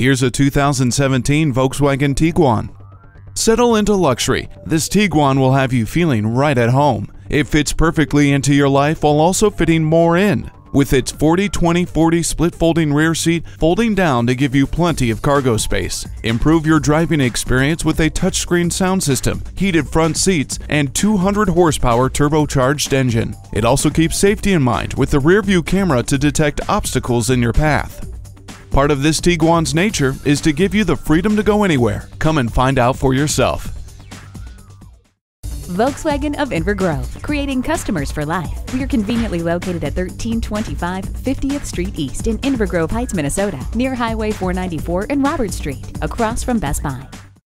Here's a 2017 Volkswagen Tiguan. Settle into luxury. This Tiguan will have you feeling right at home. It fits perfectly into your life while also fitting more in. With its 40-20-40 split folding rear seat folding down to give you plenty of cargo space. Improve your driving experience with a touchscreen sound system, heated front seats, and 200 horsepower turbocharged engine. It also keeps safety in mind with the rearview camera to detect obstacles in your path. Part of this Tiguan's nature is to give you the freedom to go anywhere. Come and find out for yourself. Volkswagen of Inver Grove, creating customers for life. We are conveniently located at 1325 50th Street East in Inver Grove Heights, Minnesota, near Highway 494 and Robert Street, across from Best Buy.